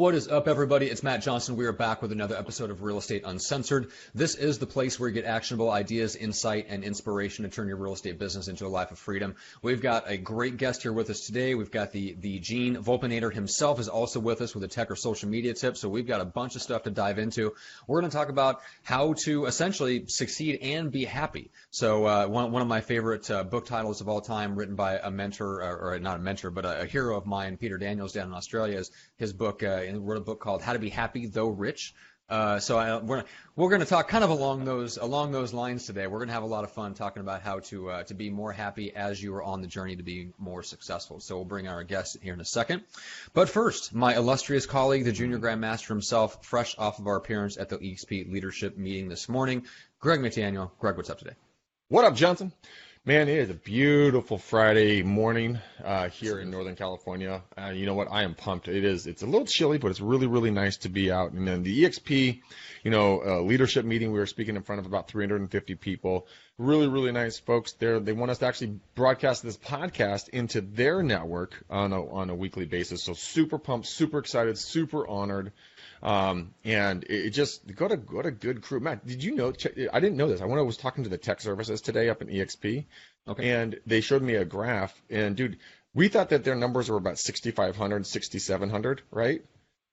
What is up, everybody? It's Matt Johnson. We are back with another episode of Real Estate Uncensored. This is the place where you get actionable ideas, insight, and inspiration to turn your real estate business into a life of freedom. We've got a great guest here with us today. We've got the Gene Volpenator himself is also with us with a tech or social media tip. So we've got a bunch of stuff to dive into. We're going to talk about how to essentially succeed and be happy. So one of my favorite book titles of all time, written by a mentor, or not a mentor, but a hero of mine, Peter Daniels down in Australia, is his book. He wrote a book called How to Be Happy Though Rich. So we're going to talk kind of along those lines today. We're going to have a lot of fun talking about how to be more happy as you are on the journey to be more successful. So we'll bring our guest here in a second. But first, my illustrious colleague, the junior grandmaster himself, fresh off of our appearance at the EXP leadership meeting this morning, Greg McDaniel. Greg, what's up today? What up, Johnson? Man, it is a beautiful Friday morning here in Northern California. You know what? I am pumped. It's a little chilly, but it's really, really nice to be out. And then the EXP, leadership meeting, we were speaking in front of about 350 people. Really, really nice folks there. They want us to actually broadcast this podcast into their network on a weekly basis. So super pumped, super excited, super honored. And it just got a good crew. Matt, did you know? I didn't know this. I was talking to the tech services today up in EXP, okay, and they showed me a graph. And dude, we thought that their numbers were about 6,500, 6,700, right?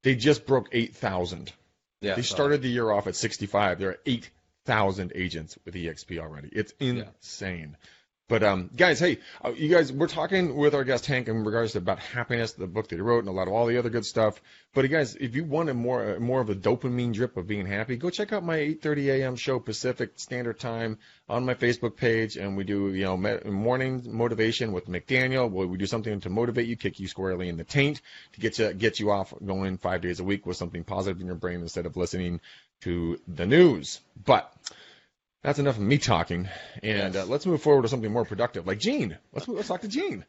They just broke 8,000. Yeah. They started the year off at 65. There are 8,000 agents with EXP already. It's insane. Yeah. But guys, hey, you guys, we're talking with our guest Hank in regards to about happiness, the book that he wrote, and a lot of all the other good stuff. But guys, if you wanted more of a dopamine drip of being happy, go check out my 8:30 a.m. show Pacific Standard Time on my Facebook page, and we do morning motivation with McDaniel. We do something to motivate you, kick you squarely in the taint, to get you off going 5 days a week with something positive in your brain instead of listening to the news. But that's enough of me talking, and let's move forward to something more productive, like Gene. Let's talk to Gene.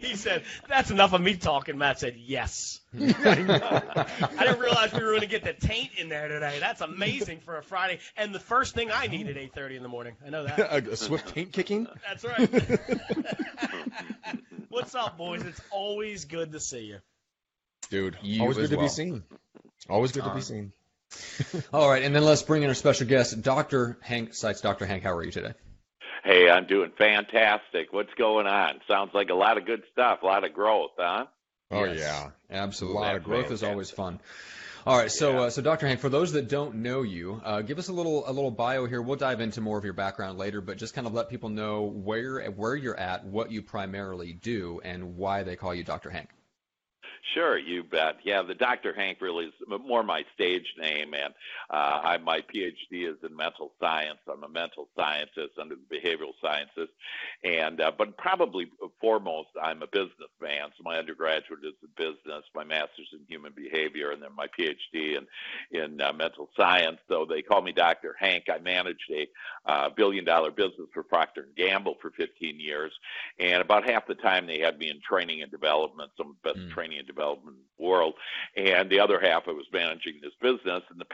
He said, that's enough of me talking. Matt said, yes. I didn't realize we were going to get the taint in there today. That's amazing for a Friday, and the first thing I need at 8:30 in the morning. I know that. A swift taint kicking? That's right. What's up, boys? It's always good to see you. Dude, always good to be seen. Always good to be seen. All right, and then let's bring in our special guest, Dr. Hank Seitz. Dr. Hank, how are you today? Hey, I'm doing fantastic. What's going on? Sounds like a lot of good stuff, a lot of growth, huh? Oh, yes. Yeah, absolutely. A lot of growth is always fun. All right, so so Dr. Hank, for those that don't know you, give us a little bio here. We'll dive into more of your background later, but just kind of let people know where you're at, what you primarily do, and why they call you Dr. Hank. Sure, you bet. Yeah, the Dr. Hank really is more my stage name, and my PhD is in mental science. I'm a mental scientist under the behavioral sciences, and but probably foremost, I'm a businessman. So my undergraduate is in business, my master's in human behavior, and then my PhD in mental science. So they call me Dr. Hank. I managed a billion-dollar business for Procter and Gamble for 15 years, and about half the time they had me in training and development, some of the best training and development world, and the other half I was managing this business, and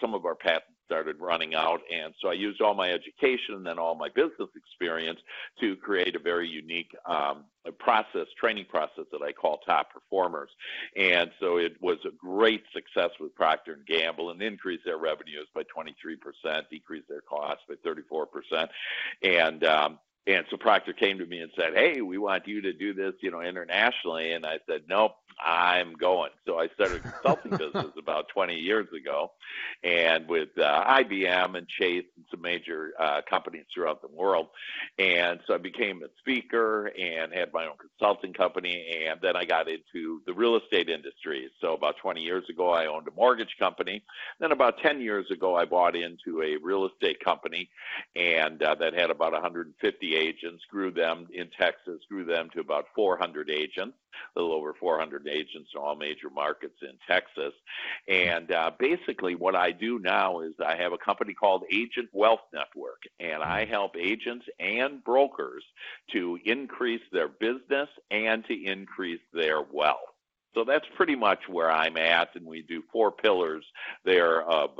some of our patents started running out, and so I used all my education and then all my business experience to create a very unique training process that I call Top Performers. And so it was a great success with Procter and Gamble, and increased their revenues by 23%, decreased their costs by 34%, and so Procter came to me and said, hey, we want you to do this, internationally. And I said, nope, I'm going. So I started a consulting business about 20 years ago, and with IBM and Chase and some major companies throughout the world. And so I became a speaker and had my own consulting company. And then I got into the real estate industry. So about 20 years ago, I owned a mortgage company. Then about 10 years ago, I bought into a real estate company, and that had about 150 agents, grew them in Texas, grew them to about 400 agents, a little over 400 agents in all major markets in Texas. And basically what I do now is I have a company called Agent Wealth Network, and I help agents and brokers to increase their business and to increase their wealth. So that's pretty much where I'm at, and we do four pillars there of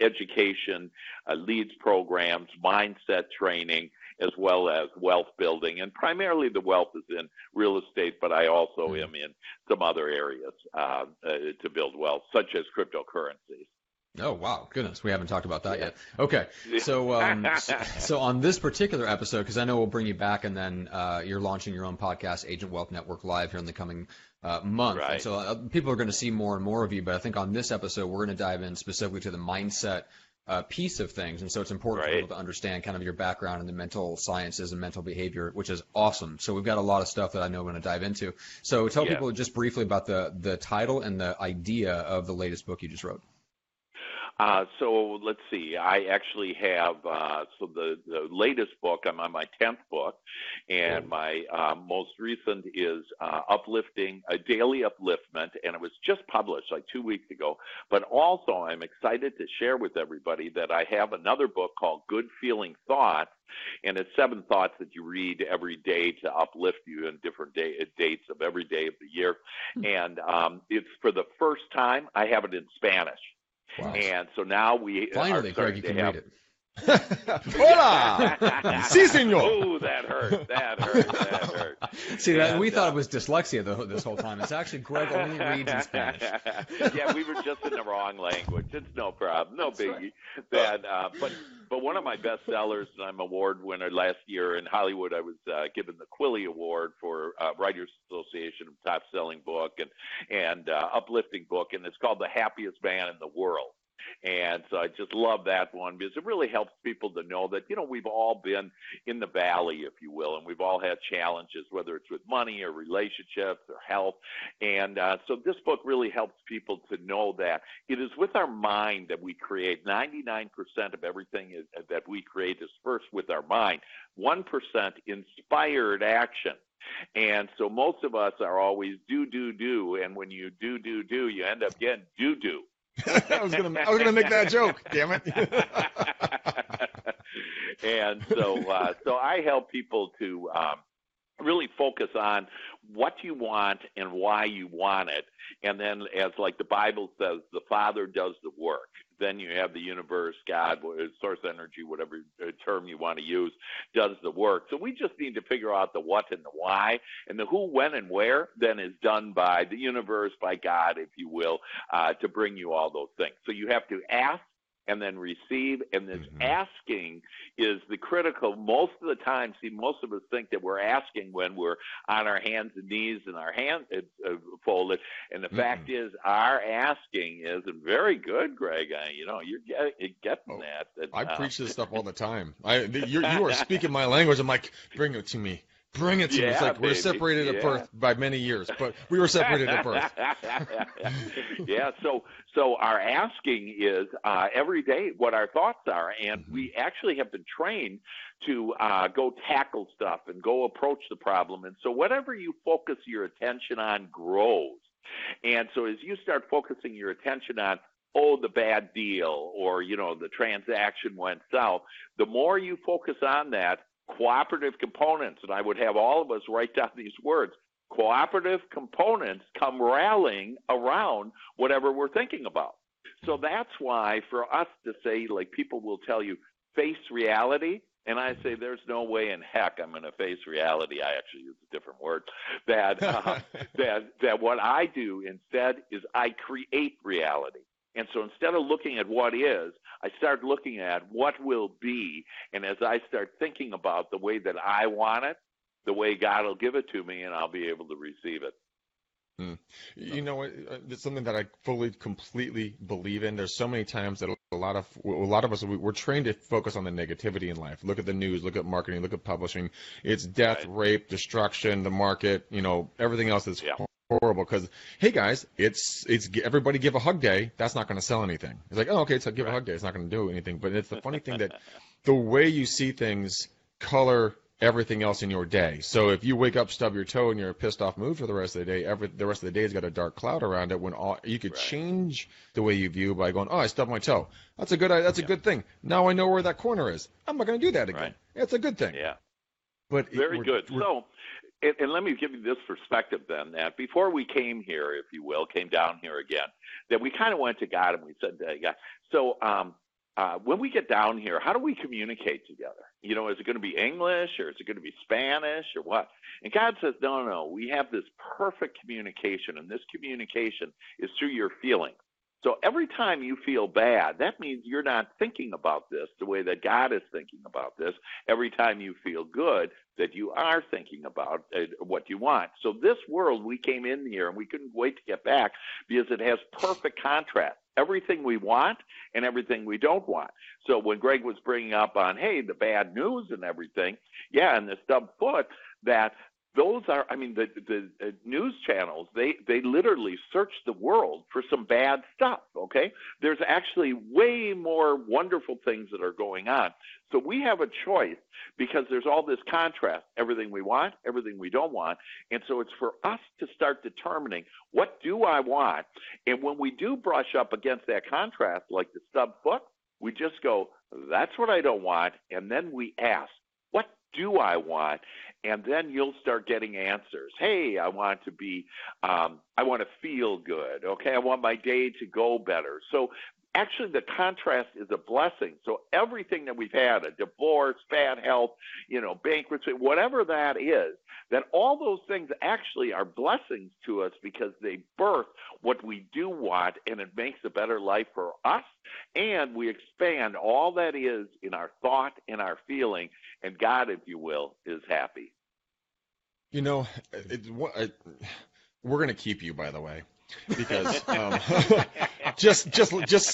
education, leads programs, mindset training, as well as wealth building. And primarily the wealth is in real estate, but I also am in some other areas to build wealth, such as cryptocurrencies. Oh, wow. Goodness. We haven't talked about that yet. Okay. So so on this particular episode, because I know we'll bring you back, and then you're launching your own podcast, Agent Wealth Network Live, here in the coming month. Right. And so people are going to see more and more of you. But I think on this episode, we're going to dive in specifically to the mindset piece of things. And so it's important for people to understand kind of your background in the mental sciences and mental behavior, which is awesome. So we've got a lot of stuff that I know we're going to dive into. So tell people just briefly about the title and the idea of the latest book you just wrote. So let's see, I actually have, the latest book, I'm on my 10th book, and my most recent is Uplifting, A Daily Upliftment, and it was just published like 2 weeks ago. But also I'm excited to share with everybody that I have another book called Good Feeling Thoughts, and it's 7 thoughts that you read every day to uplift you in different dates of every day of the year. And it's for the first time, I have it in Spanish. Wow. And so now we finally, Greg, you can read it. Hola! Sí, señor. Oh, that hurt. That hurt. See, we thought it was dyslexia this whole time. It's actually Greg only reads in Spanish. Yeah, we were just in the wrong language. It's no problem. No biggie. That, but one of my best sellers, and I'm an award winner last year in Hollywood, I was given the Quillie Award for Writers Association of Top Selling Book and Uplifting Book, and it's called The Happiest Man in the World. And so I just love that one because it really helps people to know that, you know, we've all been in the valley, if you will, and we've all had challenges, whether it's with money or relationships or health. And so this book really helps people to know that it is with our mind that we create. 99% of everything that we create is first with our mind. 1% inspired action. And so most of us are always do. And when you do, you end up getting do. I was gonna make that joke. Damn it! And so I help people to really focus on what you want and why you want it, and then, as like the Bible says, the Father does the work. Then you have the universe, God, source energy, whatever term you want to use, does the work. So we just need to figure out the what and the why, and the who, when, and where then is done by the universe, by God, if you will, to bring you all those things. So you have to ask and then receive, and this asking is the critical. Most of the time, see, most of us think that we're asking when we're on our hands and knees and our hands folded, and the fact is our asking isn't very good, Greg. You're getting that. And, I preach this stuff all the time. You are speaking my language. I'm like, bring it to me. Bring it to me. It's like we're separated at birth by many years, but we were separated at birth. So our asking is every day what our thoughts are, and we actually have to train to go tackle stuff and go approach the problem. And so whatever you focus your attention on grows. And so as you start focusing your attention on, the bad deal or, you know, the transaction went south, the more you focus on that, cooperative components, and I would have all of us write down these words, cooperative components come rallying around whatever we're thinking about. So that's why for us to say, like people will tell you, face reality, and I say there's no way in heck I'm going to face reality. I actually use a different word. That, that what I do instead is I create reality. And so instead of looking at what is, I start looking at what will be. And as I start thinking about the way that I want it, the way God will give it to me, and I'll be able to receive it. You know, it's something that I fully, completely believe in. There's so many times that a lot of us, we're trained to focus on the negativity in life. Look at the news, look at marketing, look at publishing. It's death, rape, destruction, the market, you know, everything else is horrible because, hey guys, it's everybody give a hug day. That's not going to sell anything. It's like, oh, okay, so give a hug day. It's not going to do anything. But it's the funny thing that the way you see things color everything else in your day. So if you wake up, stub your toe, and you're in a pissed off mood for the rest of the day, the rest of the day has got a dark cloud around it. When you could change the way you view by going, oh, I stubbed my toe. That's a good thing. Now I know where that corner is. I'm not going to do that again. That's a good thing. Yeah. But very good. So. And let me give you this perspective then, that before we came here, if you will, came down here again, that we kind of went to God and we said, God, so When we get down here, how do we communicate together? You know, is it going to be English or is it going to be Spanish or what? And God says, no, no, we have this perfect communication, and this communication is through your feelings. So every time you feel bad, that means you're not thinking about this the way that God is thinking about this. Every time you feel good, that you are thinking about what you want. So this world, we came in here and we couldn't wait to get back because it has perfect contrast. Everything we want and everything we don't want. So when Greg was bringing up on, hey, the bad news and everything, yeah, and the stub foot, that those are, I mean, the news channels, they literally search the world for some bad stuff, okay? There's actually way more wonderful things that are going on. So we have a choice because there's all this contrast, everything we want, everything we don't want. And so it's for us to start determining, what do I want? And when we do brush up against that contrast, like the stub foot, we just go, that's what I don't want. And then we ask, what do I want? And then you'll start getting answers. Hey, I want to be, I want to feel good. Okay, I want my day to go better. So actually the contrast is a blessing. So everything that we've had, a divorce, bad health, you know, bankruptcy, whatever that is, that all those things actually are blessings to us because they birth what we do want, and it makes a better life for us. And we expand all that is in our thought and our feeling, and God, if you will, is happy. You know, we're going to keep you, by the way, because just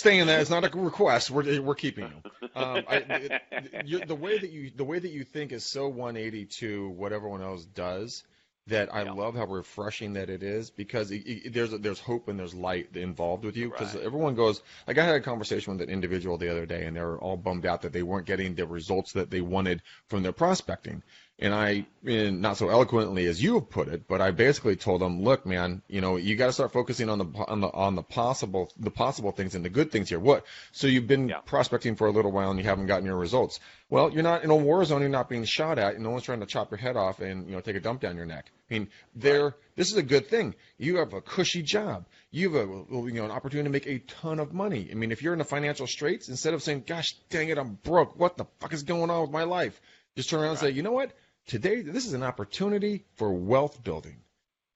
saying that it's not a request. We're keeping you. The way that you think is so 180 to what everyone else does that I love how refreshing that it is, because there's hope and there's light involved with you, because everyone goes, like, I had a conversation with an individual the other day and they were all bummed out that they weren't getting the results that they wanted from their prospecting. And I not so eloquently as you have put it, but I basically told them, look, man, you know, you got to start focusing on the possible things and the good things here. What? So you've been prospecting for a little while and you haven't gotten your results. Well, you're not in a war zone. You're not being shot at, and no one's trying to chop your head off and, you know, take a dump down your neck. I mean, this is a good thing. You have a cushy job. You have an opportunity to make a ton of money. I mean, if you're in the financial straits, instead of saying, gosh, dang it, I'm broke. What the fuck is going on with my life? Just turn around and say, you know what? Today, this is an opportunity for wealth building.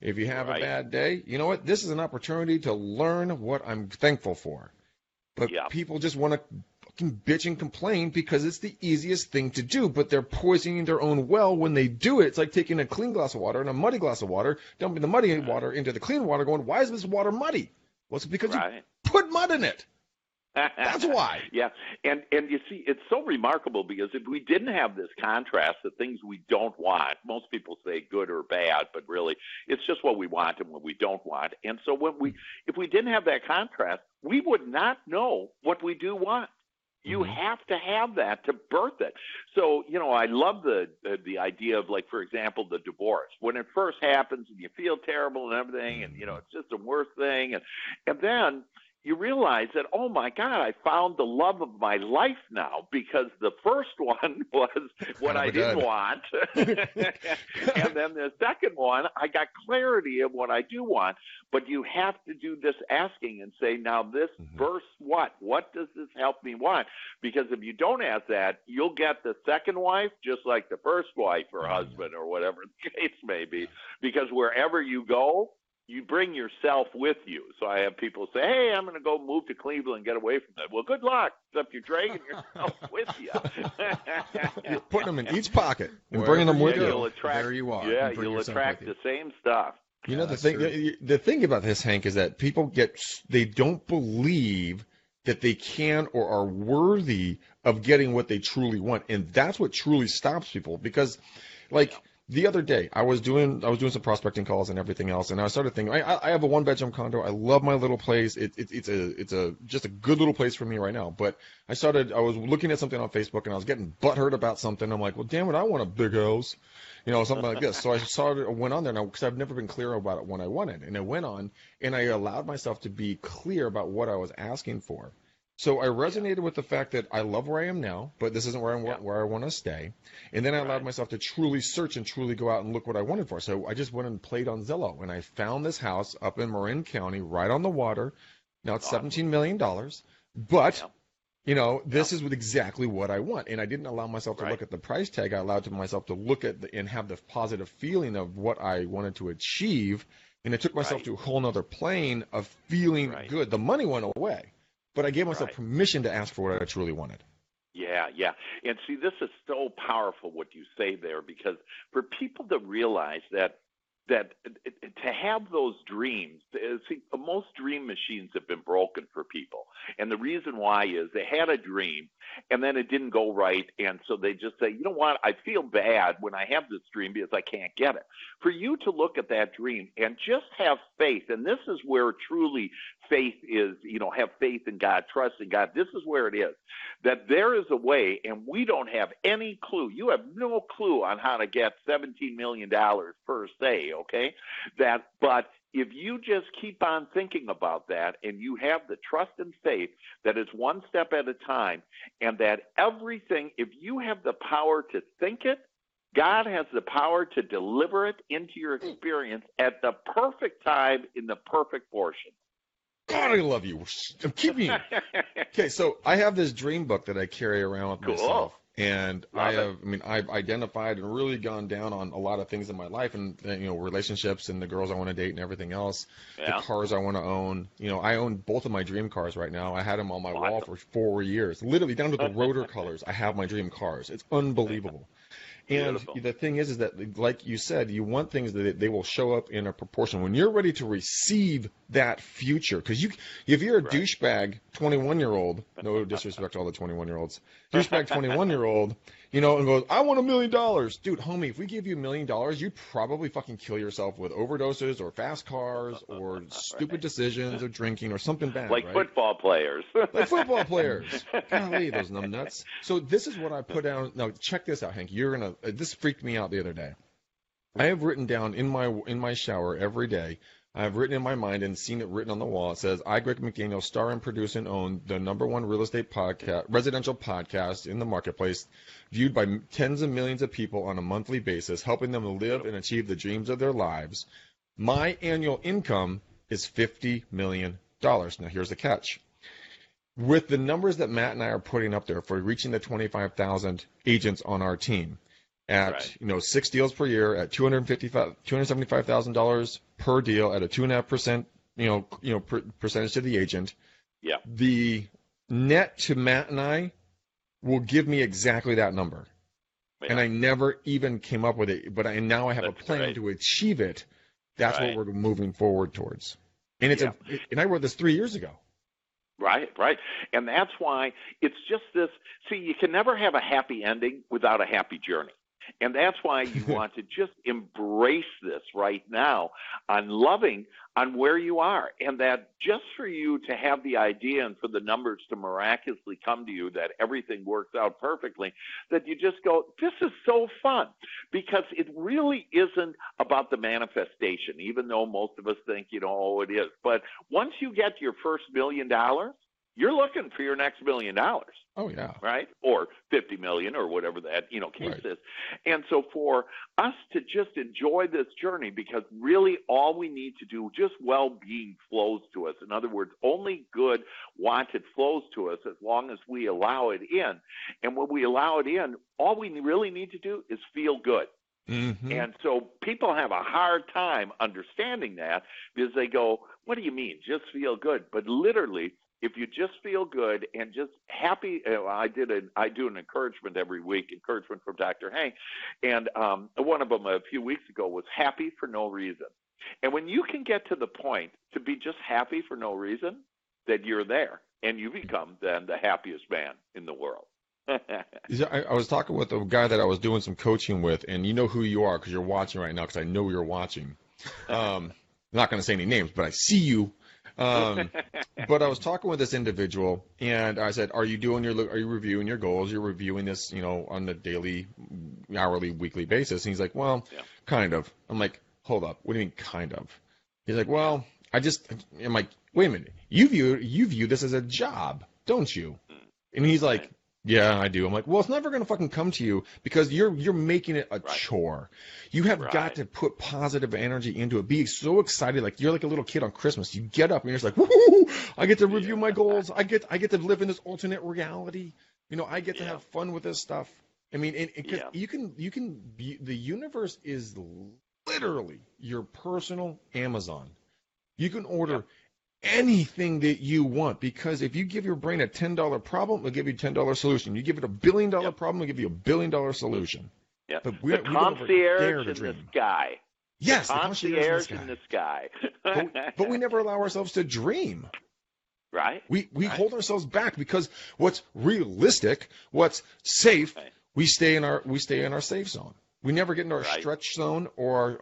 If you have a bad day, you know what? This is an opportunity to learn what I'm thankful for. But people just want to fucking bitch and complain because it's the easiest thing to do, but they're poisoning their own well when they do it. It's like taking a clean glass of water and a muddy glass of water, dumping the muddy water into the clean water, going, why is this water muddy? Well, it's because you put mud in it. That's why. And you see, it's so remarkable, because if we didn't have this contrast, the things we don't want, most people say good or bad, but really it's just what we want and what we don't want. And so if we didn't have that contrast, we would not know what we do want. You have to have that to birth it. So, you know, I love the idea of, like, for example, the divorce. When it first happens and you feel terrible and everything, and, you know, it's just the worst thing. And then you realize that, oh my God, I found the love of my life now, because the first one was what I didn't want. And then the second one, I got clarity of what I do want. But you have to do this asking and say, now this verse, what does this help me want? Because if you don't ask that, you'll get the second wife just like the first wife or husband or whatever the case may be, because wherever you go, you bring yourself with you. So I have people say, hey, I'm going to go move to Cleveland and get away from that. Well, good luck, except you're dragging yourself with you. You're putting them in each pocket and bringing them with you. There you are. Yeah, you'll attract the same stuff. You know, the thing about this, Hank, is that people they don't believe that they can or are worthy of getting what they truly want. And that's what truly stops people, because, like, the other day, I was doing some prospecting calls and everything else, and I started thinking, I have a one-bedroom condo. I love my little place. It's just a good little place for me right now. But I was looking at something on Facebook, and I was getting butthurt about something. I'm like, well, damn it, I want a big house, you know, something like this. So I went on there, because I've never been clear about it when I wanted, and I went on, and I allowed myself to be clear about what I was asking for. So I resonated with the fact that I love where I am now, but this isn't where I want to stay. And then I allowed myself to truly search and truly go out and look what I wanted for. So I just went and played on Zillow, and I found this house up in Marin County, right on the water. Now it's $17 million, but You know, this is exactly what I want. And I didn't allow myself to look at the price tag. I allowed myself to look at the, and have the positive feeling of what I wanted to achieve. And it took myself to a whole nother plane of feeling good. The money went away, but I gave myself permission to ask for what I truly wanted. Yeah, yeah. And see, this is so powerful what you say there, because for people to realize that to have those dreams, see, most dream machines have been broken for people. And the reason why is they had a dream and then it didn't go right. And so they just say, you know what, I feel bad when I have this dream because I can't get it. For you to look at that dream and just have faith, and this is where truly faith is, you know, have faith in God, trust in God. This is where it is, that there is a way, and we don't have any clue. You have no clue on how to get $17 million per se. Okay, but if you just keep on thinking about that and you have the trust and faith that it's one step at a time, and that everything, if you have the power to think it, God has the power to deliver it into your experience at the perfect time in the perfect portion. God, I love you. I'm keeping you. Okay, so I have this dream book that I carry around with myself. And I've identified and really gone down on a lot of things in my life, and you know, relationships and the girls I want to date and everything else, the cars I want to own. You know, I own both of my dream cars right now. I had them on my wall for 4 years, literally down to the rotor colors. I have my dream cars. It's unbelievable. And the thing is that, like you said, you want things that they will show up in a proportion when you're ready to receive that future. Because if you're a douchebag 21-year-old, no disrespect to all the 21-year-olds, douchebag 21-year-old, you know, and goes, I want $1 million. Dude, homie, if we give you $1 million, you'd probably fucking kill yourself with overdoses or fast cars or stupid decisions or drinking or something bad. Like football players. Like football players. Golly, those numbnuts. So this is what I put down. Now, check this out, Hank. You're going to – this freaked me out the other day. I have written down in my shower every day, I've written in my mind and seen it written on the wall. It says, I, Greg McDaniel, star and produce and own the #1 real estate podcast, residential podcast in the marketplace, viewed by tens of millions of people on a monthly basis, helping them live and achieve the dreams of their lives. My annual income is $50 million. Now, here's the catch. With the numbers that Matt and I are putting up there for reaching the 25,000 agents on our team, at you know, 6 deals per year at $275,000 per deal at a 2.5% percentage to the agent. Yeah. The net to Matt and I will give me exactly that number, and I never even came up with it. But now I have a plan to achieve it. That's what we're moving forward towards. And it's and I wrote this 3 years ago. Right. And that's why it's just this. See, you can never have a happy ending without a happy journey. And that's why you want to just embrace this right now on loving on where you are. And that just for you to have the idea and for the numbers to miraculously come to you that everything works out perfectly, that you just go, this is so fun, because it really isn't about the manifestation, even though most of us think, you know, oh, it is. But once you get your first $1 million, you're looking for your next $1 million. Oh, yeah. Right? Or 50 million or whatever that, you know, case is. And so for us to just enjoy this journey, because really all we need to do, just well-being flows to us. In other words, only good wanted flows to us as long as we allow it in. And when we allow it in, all we really need to do is feel good. Mm-hmm. And so people have a hard time understanding that, because they go, what do you mean? Just feel good. But literally, if you just feel good and just happy, I do an encouragement every week, encouragement from Dr. Hank, and one of them a few weeks ago was happy for no reason. And when you can get to the point to be just happy for no reason, then you're there, and you become then the happiest man in the world. I was talking with a guy that I was doing some coaching with, and you know who you are because you're watching right now, because I know you're watching. I'm not going to say any names, but I see you. But I was talking with this individual, and I said, are you reviewing your goals? You're reviewing this, you know, on the daily, hourly, weekly basis. And he's like, well, kind of. I'm like, hold up. What do you mean kind of? He's like, well, I'm like, wait a minute. You view this as a job, don't you? And he's like, Yeah, I do. I'm like, well, it's never going to fucking come to you because you're making it a chore. You have got to put positive energy into it. Be so excited. Like you're like a little kid on Christmas. You get up and you're just like, woohoo, I get to review my goals. I get to live in this alternate reality. You know, I get to have fun with this stuff. I mean, you can be, the universe is literally your personal Amazon. You can order anything that you want, because if you give your brain a $10 problem, it'll give you a $10 solution. You give it a $1 billion problem, it'll give you a $1 billion solution. Yeah. But the concierge in the sky. Yes, the concierge in the sky. But we never allow ourselves to dream. Right. We hold ourselves back because what's realistic, what's safe, we stay in our safe zone. We never get into our stretch zone or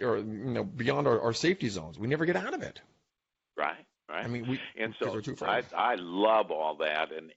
you know, beyond our safety zones. We never get out of it. Right. I mean, we're too far. I love all that, and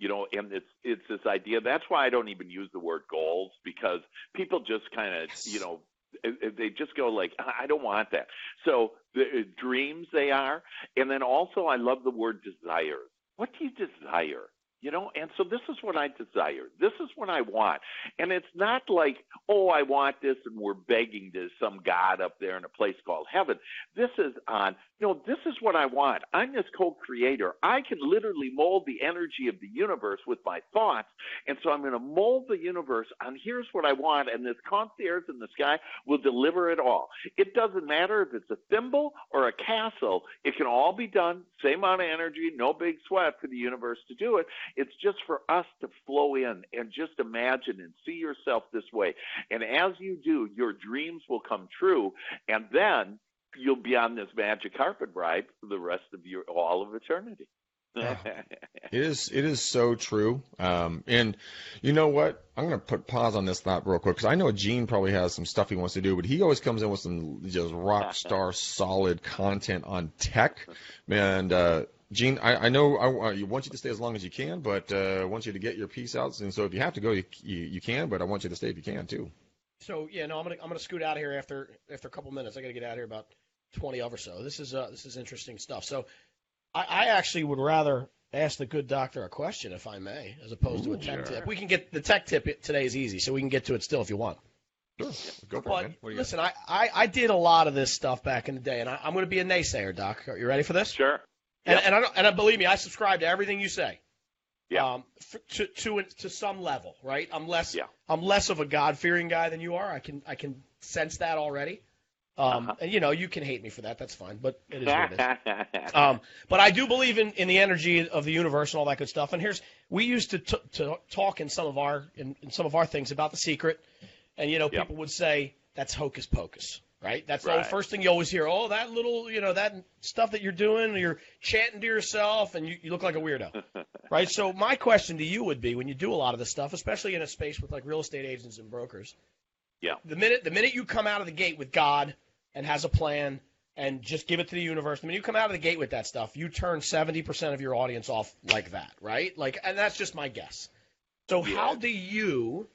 you know, and it's this idea. That's why I don't even use the word goals, because people just kind of you know, they just go like, I don't want that. So the dreams they are, and then also I love the word desires. What do you desire? You know, and so this is what I desire. This is what I want. And it's not like, oh, I want this and we're begging to some God up there in a place called heaven. This is on, no, this is what I want. I'm this co-creator. I can literally mold the energy of the universe with my thoughts. And so I'm going to mold the universe on here's what I want. And this concierge in the sky will deliver it all. It doesn't matter if it's a thimble or a castle. It can all be done. Same amount of energy, no big sweat for the universe to do it. It's just for us to flow in and just imagine and see yourself this way. And as you do, your dreams will come true. And then you'll be on this magic carpet ride for the rest of all of eternity. Yeah. It is so true. And you know what? I'm going to put pause on this thought real quick, because I know Gene probably has some stuff he wants to do, but he always comes in with some just rock star solid content on tech. And, Gene, I know I want you to stay as long as you can, but I want you to get your piece out. And so if you have to go, you can, but I want you to stay if you can too. So yeah, no, I'm gonna scoot out of here after a couple minutes. I gotta get out of here about 20 of or so. This is interesting stuff. So I actually would rather ask the good doctor a question, if I may, as opposed to a tech tip. We can get the tech tip today is easy, so we can get to it still if you want. Sure. Go for it, man. What do you listen, I did a lot of this stuff back in the day, and I'm gonna be a naysayer, Doc. Are you ready for this? Sure. Yep. And believe me, I subscribe to everything you say. Yeah. To some level, right? I'm less of a God-fearing guy than you are. I can sense that already. And you know, you can hate me for that. That's fine, but it is what it is. But I do believe in the energy of the universe and all that good stuff. And we used to talk in some of our in some of our things about The Secret, and you know, people would say that's hocus pocus. Right? That's the first thing you always hear. Oh, that little, you know, that stuff that you're doing, you're chanting to yourself, and you look like a weirdo. Right? So my question to you would be, when you do a lot of this stuff, especially in a space with like real estate agents and brokers, the minute you come out of the gate with God and has a plan and just give it to the universe, the minute you come out of the gate with that stuff, you turn 70% of your audience off like that, right? Like, and that's just my guess. So how do you...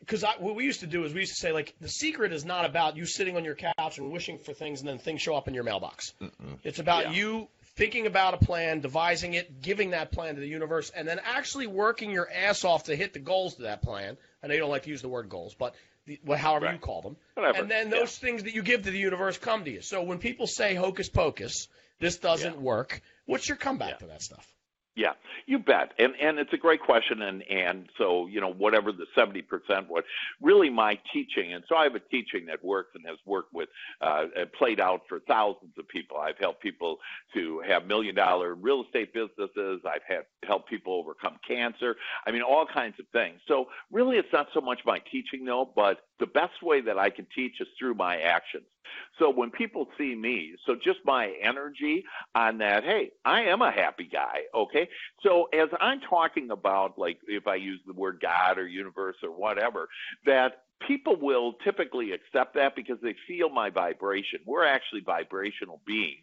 Because what we used to do is we used to say, like, the secret is not about you sitting on your couch and wishing for things and then things show up in your mailbox. Mm-mm. It's about you thinking about a plan, devising it, giving that plan to the universe, and then actually working your ass off to hit the goals to that plan. I know you don't like to use the word goals, but however you call them. Whatever. And then those things that you give to the universe come to you. So when people say hocus pocus, this doesn't work, what's your comeback to that stuff? Yeah, you bet. And it's a great question. And so, you know, whatever the 70% was, really my teaching. And so I have a teaching that works and has worked with, played out for thousands of people. I've helped people to have $1 million real estate businesses. I've helped people overcome cancer. I mean, all kinds of things. So really, it's not so much my teaching though, but the best way that I can teach is through my actions. So when people see me, so just my energy on that, hey, I am a happy guy, okay? So as I'm talking about, like, if I use the word God or universe or whatever, that people will typically accept that because they feel my vibration. We're actually vibrational beings.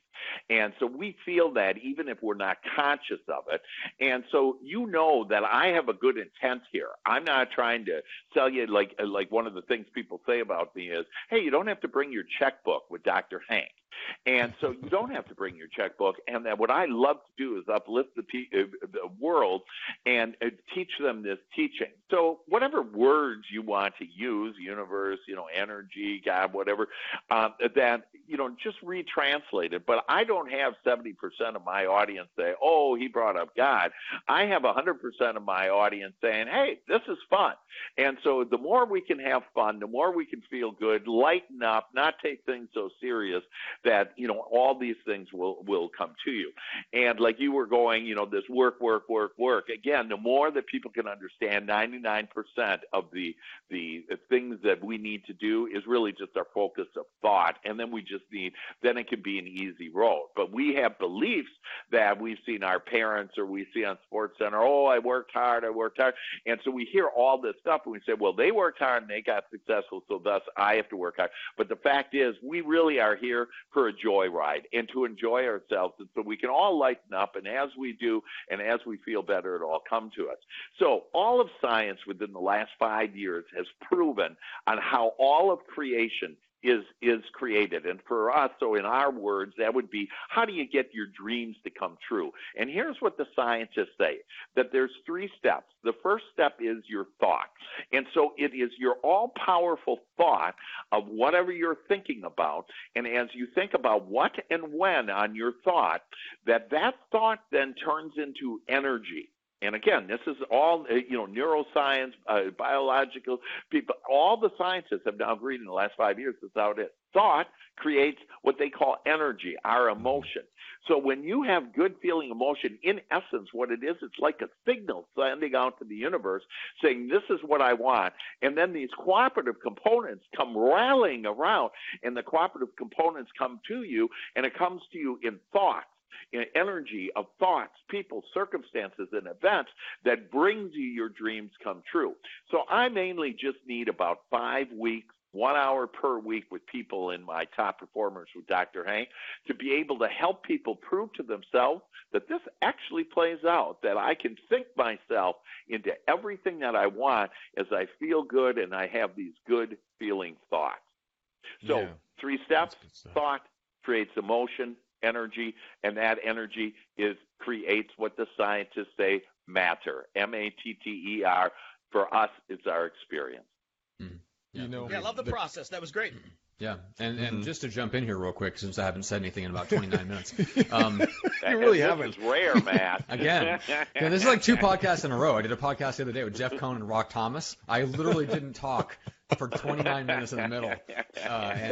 And so we feel that even if we're not conscious of it. And so you know that I have a good intent here. I'm not trying to sell you, like one of the things people say about me is, hey, you don't have to bring your checkbook with Dr. Hank. And so you don't have to bring your checkbook. And then what I love to do is uplift the world and teach them this teaching. So whatever words you want to use, universe, you know, energy, God, whatever, that, you know, just retranslate it. But I don't have 70% of my audience say, oh, he brought up God. I have 100% of my audience saying, hey, this is fun. And so the more we can have fun, the more we can feel good, lighten up, not take things so serious that, you know, all these things will come to you. And like you were going, you know, this work. Again, the more that people can understand 99% of the things that we need to do is really just our focus of thought. And then we just need, then it can be an easy road. But we have beliefs that we've seen our parents or we see on SportsCenter, oh, I worked hard. And so we hear all this stuff and we say, well, they worked hard and they got successful, so thus I have to work hard. But the fact is we really are here for a joy ride and to enjoy ourselves. And so we can all lighten up, and as we do and as we feel better, it all come to us. So all of science within the last 5 years has proven on how all of creation is created. And for us, so in our words, that would be, how do you get your dreams to come true? And here's what the scientists say, that there's 3 steps. The first step is your thought. And so it is your all-powerful thought of whatever you're thinking about. And as you think about what and when on your thought, that thought then turns into energy. And again, this is all, you know, neuroscience, biological people, all the scientists have now agreed in the last 5 years, that's how it is. Thought creates what they call energy, our emotion. So when you have good feeling emotion, in essence, what it is, it's like a signal sending out to the universe saying, this is what I want. And then these cooperative components come rallying around, and the cooperative components come to you, and it comes to you in thought. In energy of thoughts, people, circumstances, and events that brings you your dreams come true. So I mainly just need about 5 weeks, 1 hour per week with people in my Top Performers with Dr. Hank to be able to help people prove to themselves that this actually plays out, that I can think myself into everything that I want as I feel good and I have these good feeling thoughts. So 3 steps, thought creates emotion, energy, and that energy creates what the scientists say matter, M-A-T-T-E-R. For us, it's our experience. Mm. Yeah. You know, I love the process. That was great. Yeah, and just to jump in here real quick, since I haven't said anything in about 29 minutes. You really haven't. This is rare, Matt. Again, yeah, this is like 2 podcasts in a row. I did a podcast the other day with Jeff Cohn and Rock Thomas. I literally didn't talk for 29 minutes in the middle, and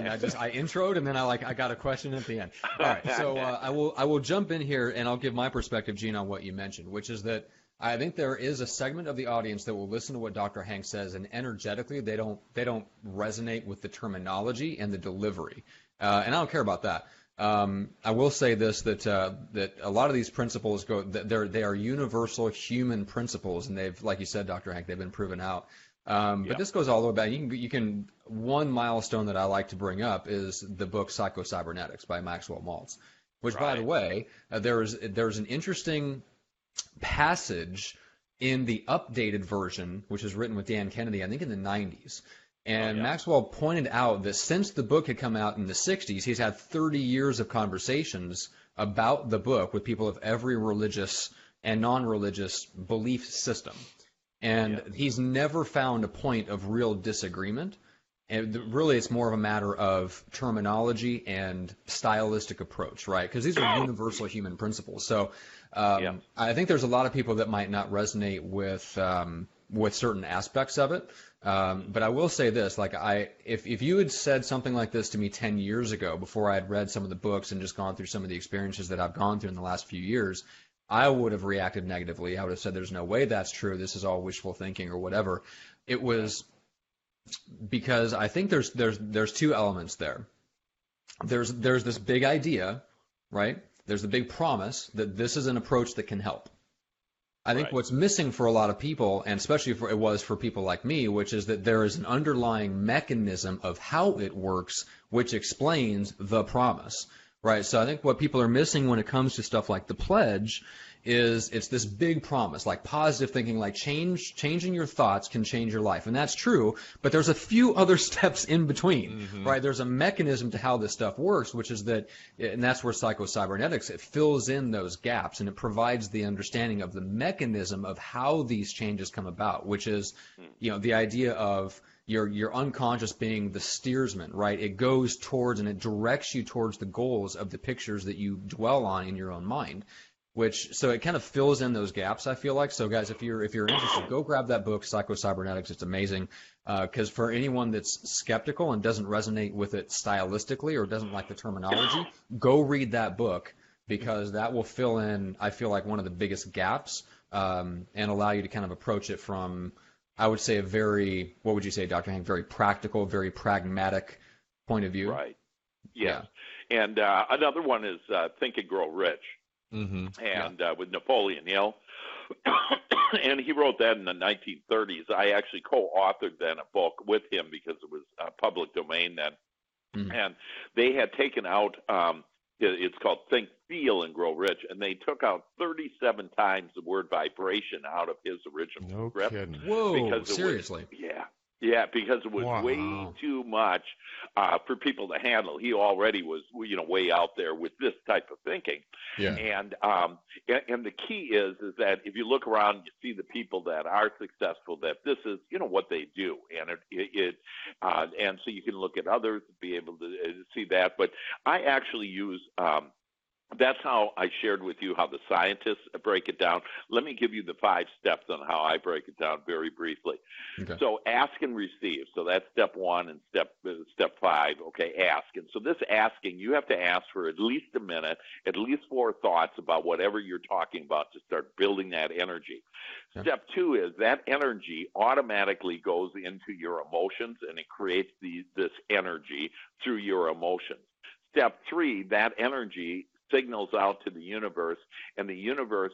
I introed, and then I got a question at the end. All right, so I will jump in here, and I'll give my perspective, Gene, on what you mentioned, which is that I think there is a segment of the audience that will listen to what Dr. Hank says, and energetically they don't resonate with the terminology and the delivery, and I don't care about that. I will say this, that a lot of these principles are universal human principles, and they've, like you said, Dr. Hank, they've been proven out. But this goes all the way back. You can one milestone that I like to bring up is the book Psycho-Cybernetics by Maxwell Maltz, which, by the way, there's an interesting passage in the updated version, which is written with Dan Kennedy, I think in the 90s. And Maxwell pointed out that since the book had come out in the 60s, he's had 30 years of conversations about the book with people of every religious and non-religious belief system. And he's never found a point of real disagreement. And really, it's more of a matter of terminology and stylistic approach, right? Because these are universal human principles. So I think there's a lot of people that might not resonate with certain aspects of it. But I will say this, like, if you had said something like this to me 10 years ago, before I had read some of the books and just gone through some of the experiences that I've gone through in the last few years, I would have reacted negatively. I would have said, there's no way that's true. This is all wishful thinking or whatever. It was because I think there's 2 elements there. There's this big idea, right? There's the big promise that this is an approach that can help. I think what's missing for a lot of people, and especially it was for people like me, which is that there is an underlying mechanism of how it works, which explains the promise. Right. So I think what people are missing when it comes to stuff like the pledge is it's this big promise, like positive thinking, like changing your thoughts can change your life. And that's true, but there's a few other steps in between, right? There's a mechanism to how this stuff works, which is that, and that's where Psycho-Cybernetics, it fills in those gaps and it provides the understanding of the mechanism of how these changes come about, which is, you know, the idea of your unconscious being the steersman, right? It goes towards and it directs you towards the goals of the pictures that you dwell on in your own mind, which, so it kind of fills in those gaps, I feel like. So guys, if you're interested, go grab that book, Psycho-Cybernetics. It's amazing. Because for anyone that's skeptical and doesn't resonate with it stylistically or doesn't like the terminology, go read that book, because that will fill in, I feel like, one of the biggest gaps, and allow you to kind of approach it from, I would say, a very, what would you say, Dr. Hank, very practical, very pragmatic point of view. Right. Yes. Yeah. And another one is Think and Grow Rich, and with Napoleon Hill. And he wrote that in the 1930s. I actually co-authored then a book with him because it was public domain then. And they had taken out, it's called Think, Feel, and Grow Rich, and they took out 37 times the word vibration out of his original script. Whoa, seriously? Because it was way too much for people to handle. He already was, you know, way out there with this type of thinking. And the key is that if you look around, you see the people that are successful, that this is, you know, what they do. And and so you can look at others, be able to see that. But I actually use, that's how I shared with you how the scientists break it down. Let me give you the 5 steps on how I break it down very briefly. So ask and receive. So that's step 1 and step 5. Okay, ask. And so this asking, you have to ask for at least a minute, at least 4 thoughts about whatever you're talking about to start building that energy. Step 2 is that energy automatically goes into your emotions, and it creates this energy through your emotions. Step 3, that energy signals out to the universe, and the universe,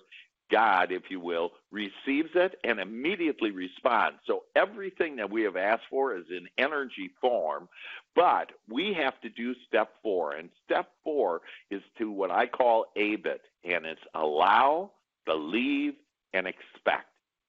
God, if you will, receives it and immediately responds. So everything that we have asked for is in energy form, but we have to do step 4. And step 4 is to what I call ABIT, and it's allow, believe, and expect.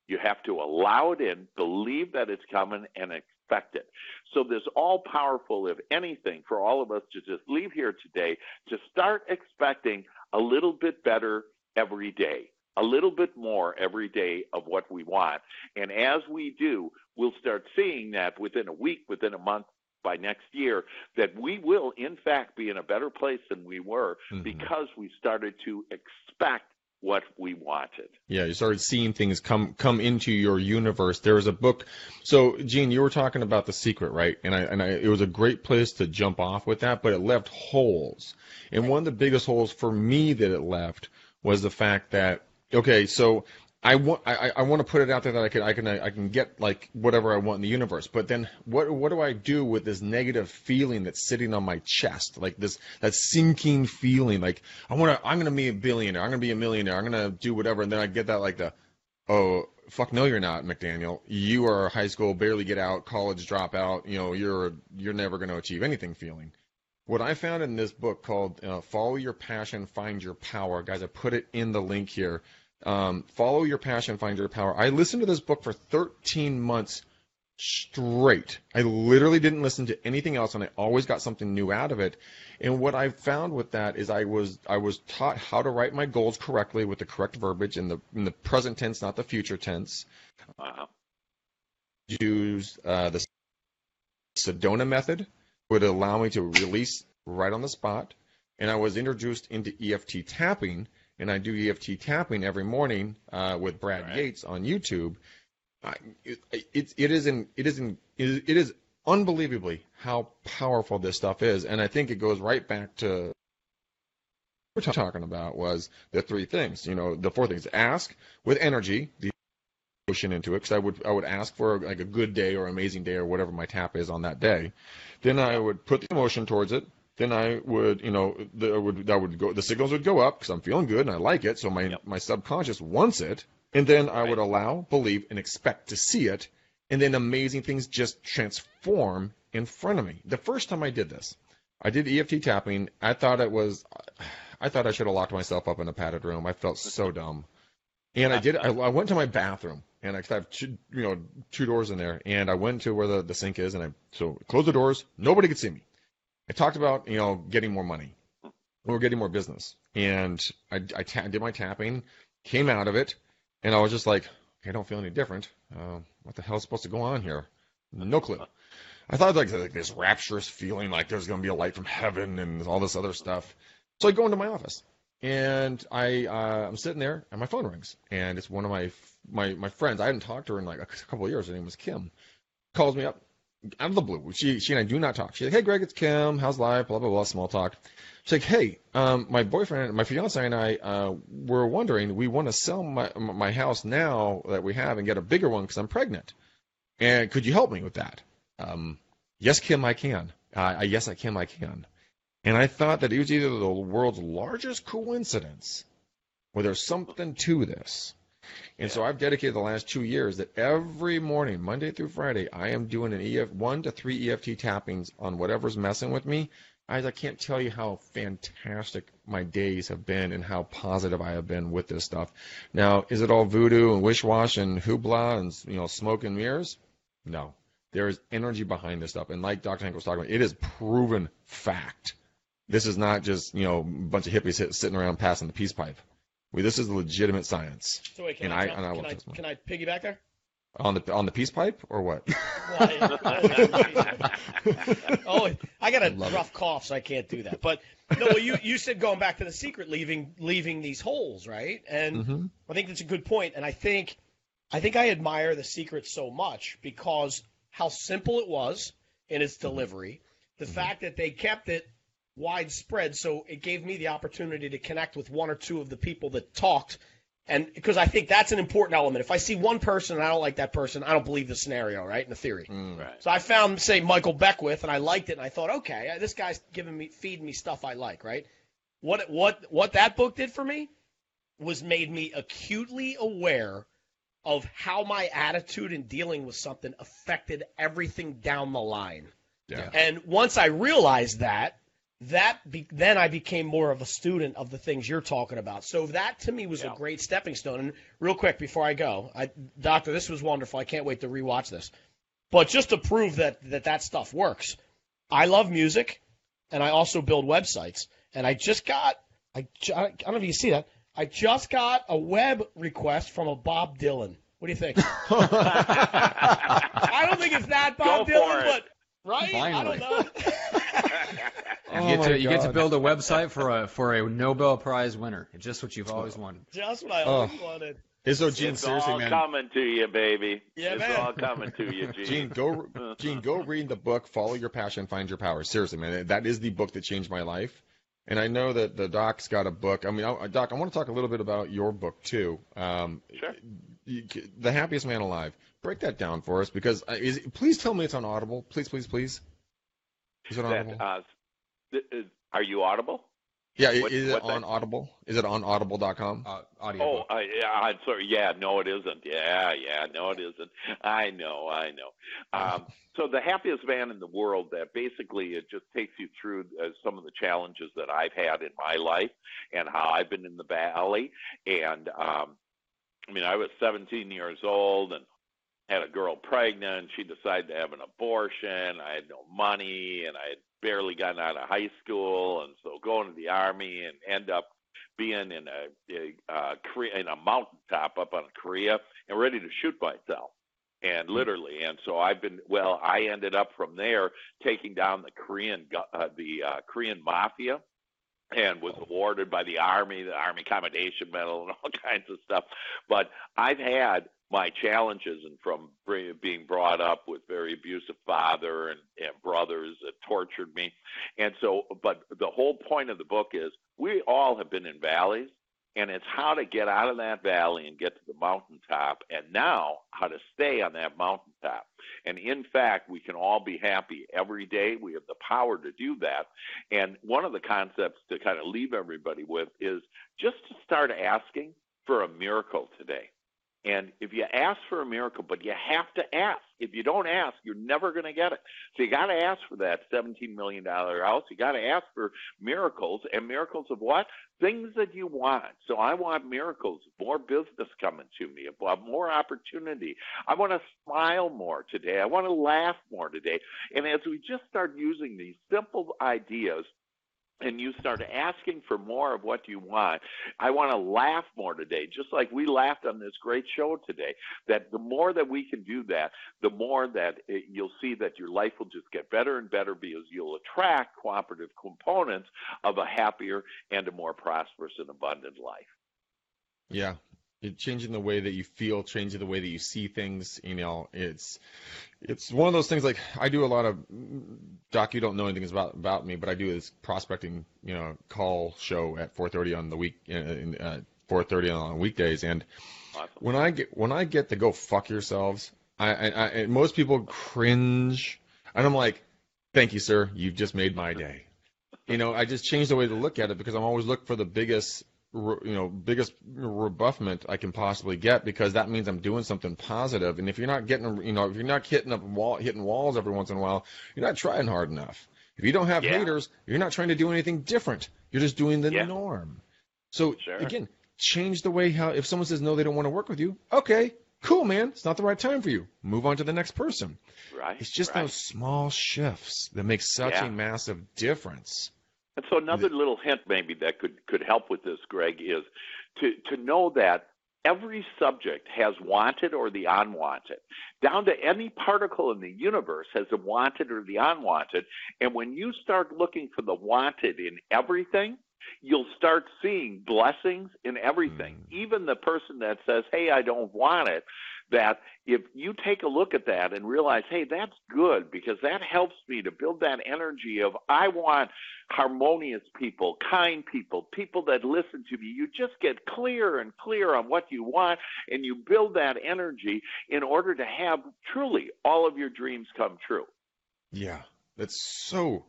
You have to allow it in, believe that it's coming, and expect it. So this all-powerful, if anything, for all of us to just leave here today, to start expecting a little bit better every day, a little bit more every day of what we want. And as we do, we'll start seeing that within a week, within a month, by next year, that we will, in fact, be in a better place than we were because we started to expect what we wanted. Yeah, you started seeing things come into your universe. There was a book. So, Gene, you were talking about The Secret, right? And it was a great place to jump off with that, but it left holes. And one of the biggest holes for me that it left was the fact that, okay, so I want to put it out there that I can get like whatever I want in the universe, but then what do I do with this negative feeling that's sitting on my chest, like that sinking feeling, like I'm gonna be a billionaire, I'm gonna be a millionaire, I'm gonna do whatever, and then I get that like the, oh fuck no you're not, McDaniel, you are high school barely get out, college dropout, you know, you're never gonna achieve anything feeling. What I found in this book called Follow Your Passion, Find Your Power, guys, I put it in the link here. Follow Your Passion, Find Your Power. I listened to this book for 13 months straight. I literally didn't listen to anything else, and I always got something new out of it. And what I found with that is I was taught how to write my goals correctly with the correct verbiage in the present tense, not the future tense. Use the Sedona method would allow me to release right on the spot, and I was introduced into EFT tapping. And I do EFT tapping every morning with Brad Yates on YouTube. It is unbelievably how powerful this stuff is, and I think it goes right back to what we're talking about was the 3 things. You know, the 4 things: ask with energy, the emotion into it, because I would ask for like a good day or amazing day or whatever my tap is on that day. Then I would put the emotion towards it. Then I would, you know, the signals would go up because I'm feeling good and I like it. So my subconscious wants it. And then I would allow, believe, and expect to see it. And then amazing things just transform in front of me. The first time I did this, I did EFT tapping. I thought it was, I thought I should have locked myself up in a padded room. I felt so dumb. And I did. I went to my bathroom, and I have two doors in there, and I went to where the sink is, and I closed the doors. Nobody could see me. I talked about getting more money, or getting more business, and I did my tapping, came out of it, and I was just like, okay, I don't feel any different. What the hell is supposed to go on here? No clue. I thought like this rapturous feeling, like there's going to be a light from heaven and all this other stuff. So I go into my office. And I'm sitting there, and my phone rings, and it's one of my friends. I hadn't talked to her in like a couple of years. Her name was Kim. Calls me up out of the blue. She and I do not talk. She's like, "Hey, Greg, it's Kim. How's life? Blah blah blah." Small talk. She's like, "Hey, my fiance and I were wondering. We want to sell my house now that we have and get a bigger one because I'm pregnant. And could you help me with that?" Yes, Kim, I can. Yes, I Kim, I can. And I thought that it was either the world's largest coincidence or there's something to this. And so I've dedicated the last 2 years that every morning, Monday through Friday, I am doing an 1 to 3 EFT tappings on whatever's messing with me. I can't tell you how fantastic my days have been and how positive I have been with this stuff. Now, is it all voodoo and wish-wash and hoopla and smoke and mirrors? No. There is energy behind this stuff. And like Dr. Hank was talking about, it is proven fact. This is not just, a bunch of hippies sitting around passing the peace pipe. This is legitimate science. So wait, can I piggyback there? On the peace pipe or what? I got a rough cough, so I can't do that. But no, well, you said going back to The Secret, leaving these holes, right? And I think that's a good point. And I think I admire The Secret so much because how simple it was in its delivery, the fact that they kept it widespread, so it gave me the opportunity to connect with one or two of the people that talked, and because I think that's an important element. If I see one person and I don't like that person, I don't believe the scenario, right, in the theory. Right. So I found, say, Michael Beckwith, and I liked it, and I thought, okay, this guy's feeding me stuff I like, right? What that book did for me was made me acutely aware of how my attitude in dealing with something affected everything down the line. Yeah. And once I realized that, then I became more of a student of the things you're talking about. So that, to me, was a great stepping stone. And real quick, before I go, Doctor, this was wonderful. I can't wait to rewatch this. But just to prove that stuff works, I love music, and I also build websites. And I just got – I don't know if you see that. I just got a web request from a Bob Dylan. What do you think? I don't think it's that Bob Dylan, but – right? Finally. I don't know. You get to build a website for a Nobel Prize winner. It's just what you've always wanted. Just what I always wanted. Gene, seriously, man. It's all coming to you, baby. Yeah, it's all coming to you, Gene. Gene, go read the book, Follow Your Passion, Find Your Power. Seriously, man. That is the book that changed my life. And I know that the Doc's got a book. I mean, Doc, I want to talk a little bit about your book, too. Sure. The Happiest Man Alive. Break that down for us, because please tell me it's on Audible. Please. Is it on Audible? Are you Audible? Yeah, is it on Audible? Is it on audible.com? Audiobook. I'm sorry. Yeah, no, it isn't. Yeah, no, it isn't. I know. So The Happiest Man in the World, that basically it just takes you through some of the challenges that I've had in my life and how I've been in the valley. And, I was 17 years old and had a girl pregnant. She decided to have an abortion. I had no money, and I had barely gotten out of high school, and so going to the Army and end up being in a mountaintop up on Korea and ready to shoot myself, and literally. And so I ended up from there taking down the Korean mafia, and was awarded by the Army, Commendation Medal, and all kinds of stuff. But I've had my challenges, and from being brought up with very abusive father and brothers that tortured me. And so, but the whole point of the book is we all have been in valleys, and it's how to get out of that valley and get to the mountaintop, and now how to stay on that mountaintop. And in fact, we can all be happy every day. We have the power to do that. And one of the concepts to kind of leave everybody with is just to start asking for a miracle today. And if you ask for a miracle, but you have to ask. If you don't ask, you're never going to get it. So you got to ask for that $17 million house. You got to ask for miracles. And miracles of what? Things that you want. So I want miracles, more business coming to me, more opportunity. I want to smile more today. I want to laugh more today. And as we just start using these simple ideas, and you start asking for more of what you want. I want to laugh more today, just like we laughed on this great show today, that the more that we can do that, the more that you'll see that your life will just get better and better because you'll attract cooperative components of a happier and a more prosperous and abundant life. Yeah. Changing the way that you feel, changing the way that you see things, you know, it's one of those things. Like I do a lot of, Doc, you don't know anything about me, but I do this prospecting, you know, call show at 4:30 on the week, 4:30 on weekdays. And when I get the go fuck yourselves, I most people cringe, and I'm like, thank you, sir. You've just made my day. You know, I just changed the way to look at it because I'm always looking for the biggest rebuffment I can possibly get, because that means I'm doing something positive. And if you're not getting, you know, if you're not hitting walls every once in a while, you're not trying hard enough. If you don't have haters, you're not trying to do anything different. You're just doing the norm. So again, change the way how, if someone says no, they don't want to work with you. Okay, cool, man. It's not the right time for you. Move on to the next person. Right. It's just those small shifts that make such a massive difference. And so another little hint maybe that could help with this, Greg, is to know that every subject has wanted or the unwanted. Down to any particle in the universe has the wanted or the unwanted. And when you start looking for the wanted in everything, you'll start seeing blessings in everything. Even the person that says, hey, I don't want it, that if you take a look at that and realize, hey, that's good because that helps me to build that energy of I want harmonious people, kind people, people that listen to me. You just get clearer and clearer on what you want, and you build that energy in order to have truly all of your dreams come true. Yeah. That's so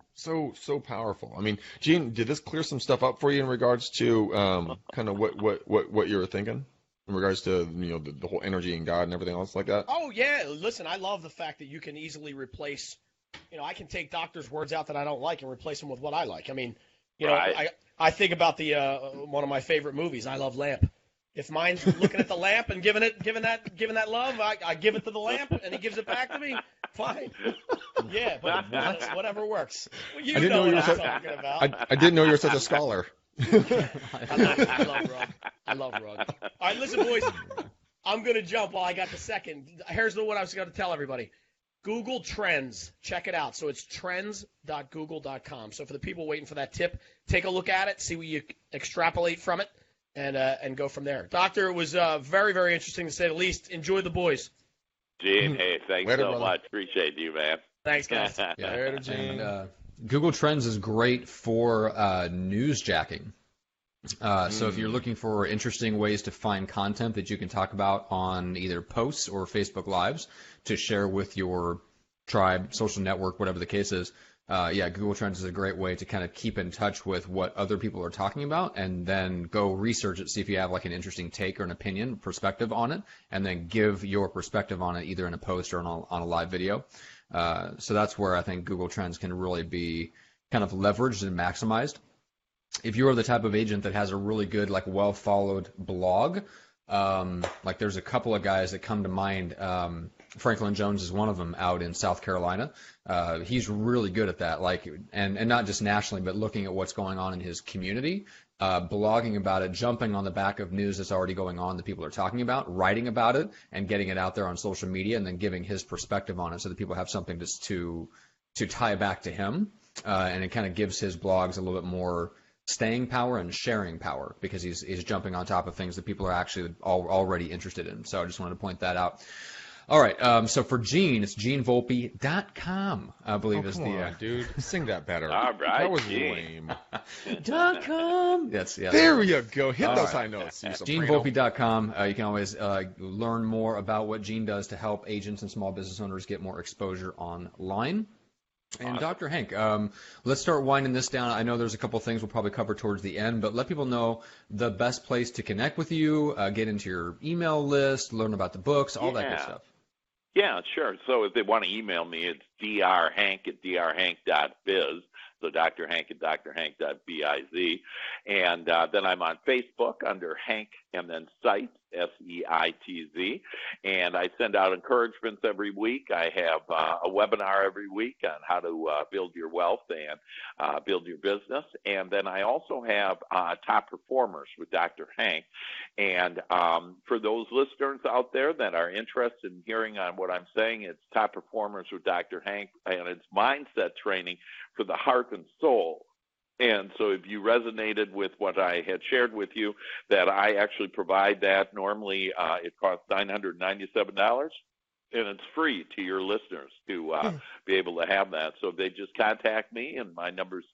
powerful. I mean, Gene, did this clear some stuff up for you in regards to kind of what you were thinking in regards to, you know, the whole energy and God and everything else like that? Oh yeah, listen, I love the fact that you can easily replace, you know, I can take doctors' words out that I don't like and replace them with what I like. I mean, you know, I think about the one of my favorite movies, I Love Lamp. If mine's looking at the lamp and giving that love, I give it to the lamp and he gives it back to me. Fine. Yeah, but whatever works. Well, you know what I'm talking about. I didn't know you were such a scholar. I love Rug. All right, listen, boys. I'm going to jump while I got the second. Here's what I was going to tell everybody. Google Trends. Check it out. So it's trends.google.com. So for the people waiting for that tip, take a look at it, see what you extrapolate from it, and go from there. Doctor, it was very, very interesting to say the least. Enjoy the boys. Gene, hey, thanks much. Appreciate you, man. Thanks, guys. Later, Gene. And, Google Trends is great for newsjacking. So if you're looking for interesting ways to find content that you can talk about on either posts or Facebook Lives to share with your tribe, social network, whatever the case is, Google Trends is a great way to kind of keep in touch with what other people are talking about and then go research it, see if you have like an interesting take or an opinion, perspective on it, and then give your perspective on it either in a post or on a live video. So that's where I think Google Trends can really be kind of leveraged and maximized. If you are the type of agent that has a really good, like well-followed blog, like there's a couple of guys that come to mind. Franklin Jones is one of them out in South Carolina. He's really good at that, like, and not just nationally, but looking at what's going on in his community, blogging about it, jumping on the back of news that's already going on that people are talking about, writing about it, and getting it out there on social media, and then giving his perspective on it so that people have something just to tie back to him, and it kind of gives his blogs a little bit more staying power and sharing power because he's jumping on top of things that people are actually already interested in. So I just wanted to point that out. All right, so for Gene, it's genevolpe.com, I believe is the dude, sing that better. All right, that was lame. .com. Yes. There you go. Hit those high notes. Genevolpe.com. You can always learn more about what Gene does to help agents and small business owners get more exposure online. And Dr. Hank, let's start winding this down. I know there's a couple things we'll probably cover towards the end, but let people know the best place to connect with you, get into your email list, learn about the books, all that good stuff. Yeah, sure. So if they want to email me, it's drhank at drhank.biz. So Dr. Hank at drhank.biz. And then I'm on Facebook under Hank and then Seitz, S-E-I-T-Z. And I send out encouragements every week. I have a webinar every week on how to build your wealth and build your business. And then I also have Top Performers with Dr. Hank. And for those listeners out there that are interested in hearing on what I'm saying, it's Top Performers with Dr. Hank, and it's mindset training for the heart and soul. And so if you resonated with what I had shared with you, that I actually provide that. Normally it costs $997, and it's free to your listeners to be able to have that. So they just contact me, and my number is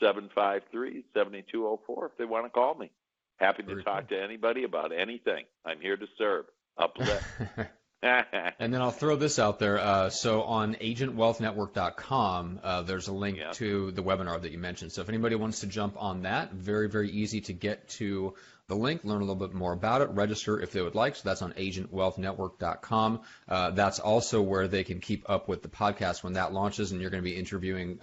214-753-7204 if they want to call me. Happy to talk to anybody about anything. I'm here to serve. Uplift. And then I'll throw this out there. So on agentwealthnetwork.com, there's a link to the webinar that you mentioned. So if anybody wants to jump on that, very, very easy to get to the link, learn a little bit more about it, register if they would like. So that's on agentwealthnetwork.com. That's also where they can keep up with the podcast when that launches, and you're going to be interviewing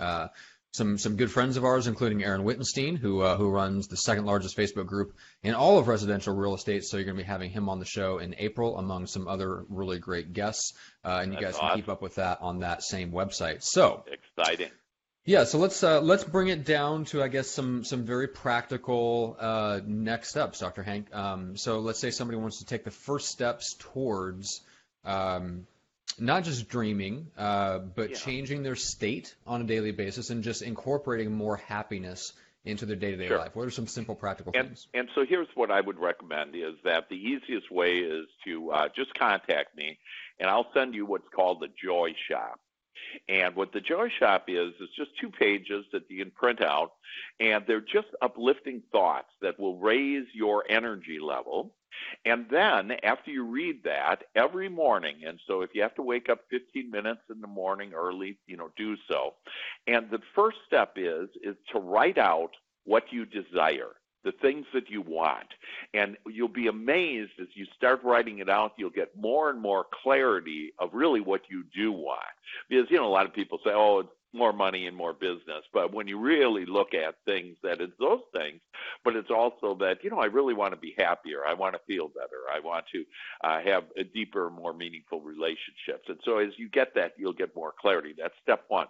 some good friends of ours, including Aaron Wittenstein, who runs the second largest Facebook group in all of residential real estate. So you're going to be having him on the show in April, among some other really great guests. And you guys can keep up with that on that same website. So exciting. Yeah, so let's bring it down to, I guess, some very practical next steps, Dr. Hank. So let's say somebody wants to take the first steps towards not just dreaming, but changing their state on a daily basis and just incorporating more happiness into their day-to-day life. What are some simple practical things? And so here's what I would recommend is that the easiest way is to just contact me, and I'll send you what's called the Joy Shop. And what the Joy Shop is just 2 pages that you can print out, and they're just uplifting thoughts that will raise your energy level. And then after you read that every morning, and so if you have to wake up 15 minutes in the morning early, do so. And the first step is to write out what you desire, the things that you want. And you'll be amazed as you start writing it out, you'll get more and more clarity of really what you do want. Because, a lot of people say, oh, it's more money and more business. But when you really look at things, that it's those things, but it's also that, I really want to be happier. I want to feel better. I want to have a deeper, more meaningful relationships. And so as you get that, you'll get more clarity. That's step one.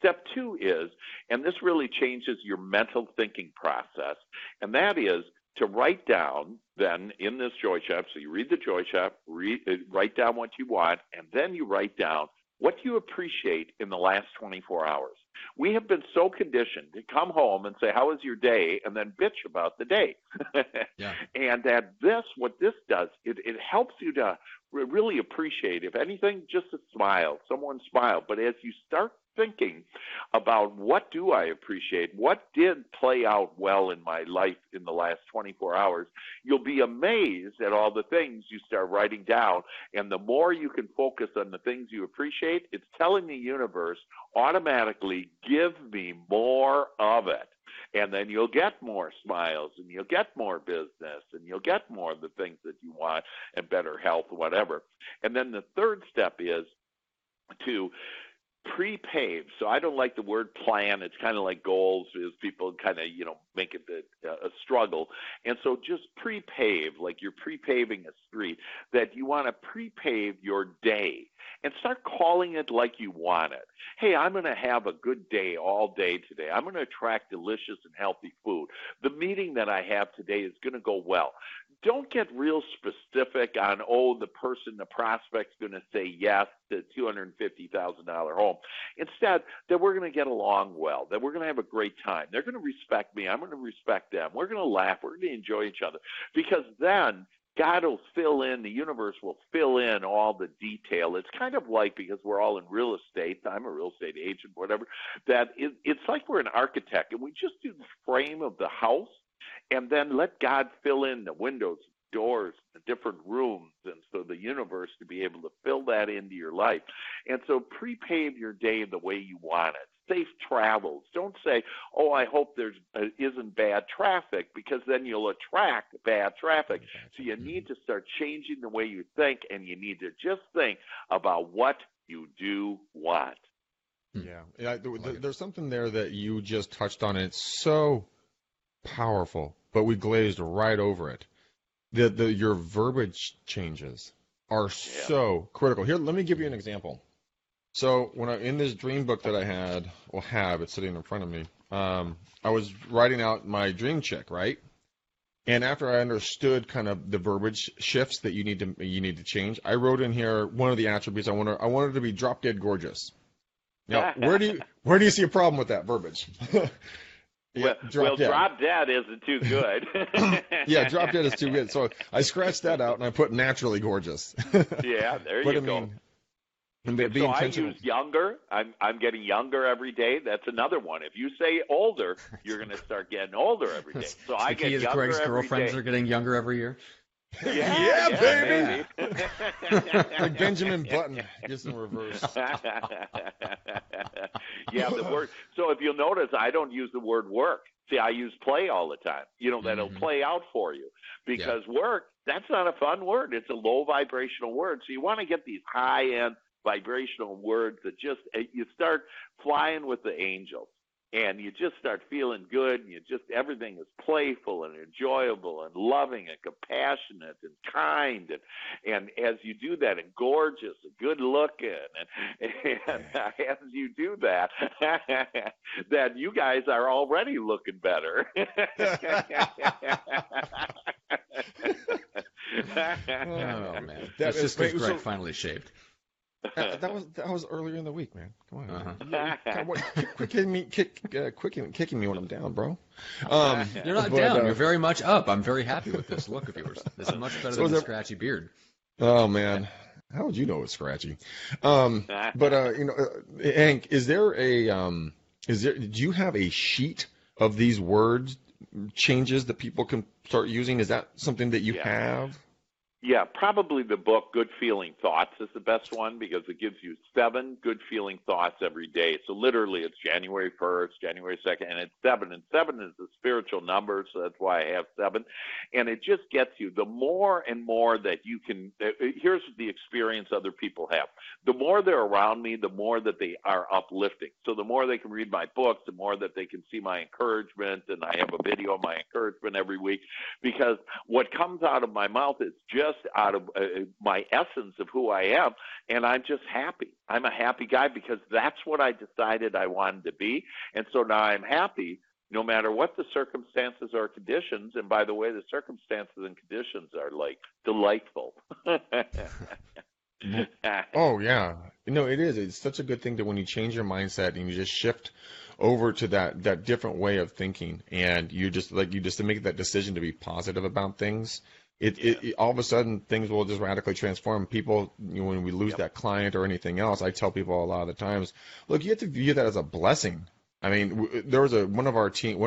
Step two is, and this really changes your mental thinking process, and that is to write down then in this Joy Shop, so you read the Joy Shop, write down what you want, and then you write down what do you appreciate in the last 24 hours? We have been so conditioned to come home and say, how was your day? And then bitch about the day. And that what this does, it helps you to really appreciate, if anything, just a smile, someone smile. But as you start thinking about what do I appreciate, what did play out well in my life in the last 24 hours, you'll be amazed at all the things you start writing down. And the more you can focus on the things you appreciate, it's telling the universe automatically, give me more of it. And then you'll get more smiles, and you'll get more business, and you'll get more of the things that you want, and better health, whatever. And then the third step is to prepave. So I don't like the word plan. It's kind of like goals, is people kind of, make it a struggle. And so just prepave, like you're prepaving a street, that you want to prepave your day and start calling it like you want it. Hey, I'm going to have a good day all day today. I'm going to attract delicious and healthy food. The meeting that I have today is going to go well. Don't get real specific on, the prospect's going to say yes to $250,000 home. Instead, that we're going to get along well, that we're going to have a great time. They're going to respect me. I'm going to respect them. We're going to laugh. We're going to enjoy each other. Because then God will fill in, the universe will fill in all the detail. It's kind of like, because we're all in real estate, I'm a real estate agent, whatever, that it's like we're an architect, and we just do the frame of the house, and then let God fill in the windows, doors to different rooms, and so the universe to be able to fill that into your life. And so prepave your day the way you want it. Safe travels. Don't say, oh, I hope there's isn't bad traffic, because then you'll attract bad traffic. So you need to start changing the way you think, and you need to just think about what you do want. Yeah. There's something there that you just touched on, and it's so powerful, but we glazed right over it. Your verbiage changes are so critical. Here, let me give you an example. So when I in this dream book that I had, or have, it's sitting in front of me, I was writing out my dream check, right? And after I understood kind of the verbiage shifts that you need to change, I wrote in here one of the attributes I wanted to be drop dead gorgeous. Now, where do you see a problem with that verbiage? Drop dead isn't too good. Yeah, drop dead is too good. So I scratched that out and I put naturally gorgeous. Yeah, there you go. So I use younger. I'm getting younger every day. That's another one. If you say older, you're going to start getting older every day. So I get younger Greg's every girlfriends day. Are getting younger every year. Yeah, baby. Like Benjamin Button, just in reverse. Yeah, the word. So if you'll notice, I don't use the word work. See, I use play all the time. You know, that'll play out for you, because work, that's not a fun word. It's a low vibrational word. So you want to get these high end vibrational words that just, you start flying with the angels, and you just start feeling good, and everything is playful and enjoyable and loving and compassionate and kind, and as you do that, and gorgeous and good looking, and as you do that, then you guys are already looking better. Oh man, that's just because Greg finally shaved. That was earlier in the week, man. Come on, man. Kicking me when I'm down, bro. You're not down. You're very much up. I'm very happy with this look of yours. This is much better than the scratchy beard. Oh man, how would you know it's scratchy? Hank, is there a do you have a sheet of these words changes that people can start using? Is that something that you have? Yeah, probably the book Good Feeling Thoughts is the best one, because it gives you 7 good feeling thoughts every day. So literally it's January 1st, January 2nd, and it's 7. And 7 is the spiritual number, so that's why I have 7. And it just gets you, the more and more that you can, here's the experience other people have. The more they're around me, the more that they are uplifting. So the more they can read my books, the more that they can see my encouragement, and I have a video of my encouragement every week, because what comes out of my mouth is just out of my essence of who I am, and I'm just happy. I'm a happy guy, because that's what I decided I wanted to be, and so now I'm happy no matter what the circumstances or conditions. And by the way, the circumstances and conditions are like delightful. Oh yeah, no, it is. It's such a good thing that when you change your mindset and you just shift over to that different way of thinking, and you just make that decision to be positive about things. It all of a sudden things will just radically transform people. You know, when we lose that client or anything else, I tell people a lot of the times, look, you have to view that as a blessing. I mean, there was one of our team,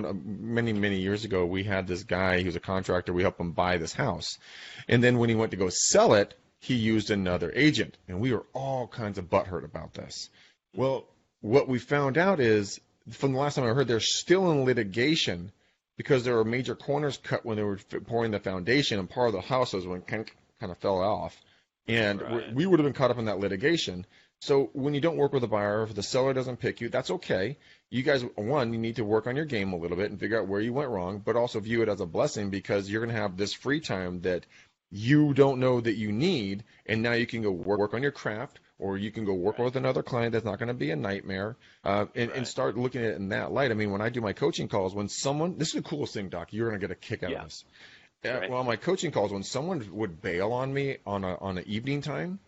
many years ago, we had this guy. He was a contractor. We helped him buy this house, and then when he went to go sell it, he used another agent, and we were all kinds of butthurt about this. Well, what we found out is, from the last time I heard, they're still in litigation, because there were major corners cut when they were pouring the foundation, and part of the house was when kind of fell off. And we would have been caught up in that litigation. So when you don't work with a buyer, if the seller doesn't pick you, that's okay. You guys, one, you need to work on your game a little bit and figure out where you went wrong, but also view it as a blessing, because you're going to have this free time that you don't know that you need, and now you can go work on your craft, or you can go work with another client that's not going to be a nightmare, and start looking at it in that light. I mean, when I do my coaching calls, when someone, this is the coolest thing, Doc, you're going to get a kick out of this. Well, my coaching calls, when someone would bail on me on an evening time,